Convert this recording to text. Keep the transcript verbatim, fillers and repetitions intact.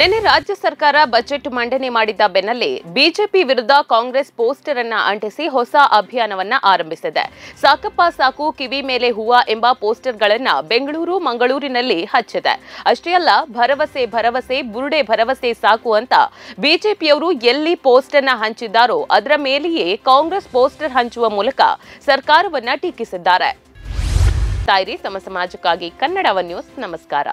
ನೆನ್ನೆ ರಾಜ್ಯ ಸರ್ಕಾರ ಬಜೆಟ್ ಮಂಡನೆ ಮಾಡಿದ ಬೆನ್ನಲ್ಲೇ ಬಿಜೆಪಿ ವಿರುದ್ಧ ಕಾಂಗ್ರೆಸ್ ಪೋಸ್ಟರ್ ಅನ್ನು ಅಂಟಿಸಿ ಹೊಸ ಅಭಿಯಾನವನ್ನ ಆರಂಭಿಸಿದೆ. ಸಾಕಪ್ಪ ಸಾಕು ಕಿವಿ ಮೇಲೆ ಹೂವ ಎಂಬ ಪೋಸ್ಟರ್ಗಳನ್ನು ಬೆಂಗಳೂರು ಮಂಗಳೂರಿನಲ್ಲಿ ಹಚ್ಚಿದೆ. ಅಷ್ಟೇ ಅಲ್ಲ, ಭರವಸೆ ಭರವಸೆ ಬುರುಡೆ ಭರವಸೆ ಸಾಕು ಅಂತ ಬಿಜೆಪಿಯವರು ಎಲ್ಲಿ ಪೋಸ್ಟರ್ ಅನ್ನು ಹಂಚಿದ್ದಾರೋ ಅದರ ಮೇಲೆಯೇ ಕಾಂಗ್ರೆಸ್ ಪೋಸ್ಟರ್ ಹಂಚುವ ಮೂಲಕ ಸರ್ಕಾರವನ್ನ ಟೀಕಿಸಿದ್ದಾರೆ. ತಾಯಿರಿ ಸಮ ಸಮಾಜಕ್ಕಾಗಿ ಕನ್ನಡವ ನ್ಯೂಸ್ ನಮಸ್ಕಾರ.